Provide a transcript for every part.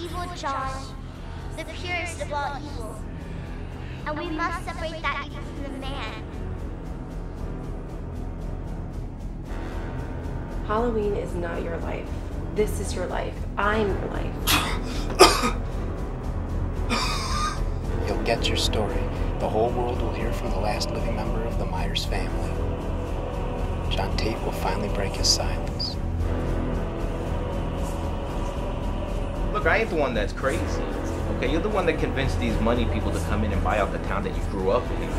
evil John, the purest of all evil, and we must separate that evil from the man. Halloween is not your life. This is your life. I'm your life. You'll get your story. The whole world will hear from the last living member of the Myers family. John Tate will finally break his silence. Look, I ain't the one that's crazy. Okay, you're the one that convinced these money people to come in and buy out the town that you grew up in.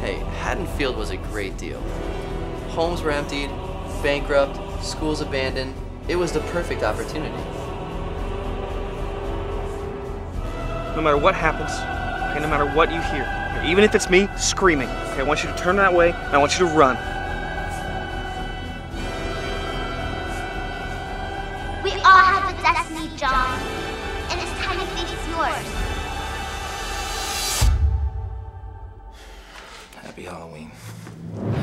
Hey, Haddonfield was a great deal. Homes were emptied, bankrupt, schools abandoned. It was the perfect opportunity. No matter what happens, okay, no matter what you hear, even if it's me screaming, okay, I want you to turn that way and I want you to run. We all have a destiny, John, and it's time to think it's yours. Happy Halloween.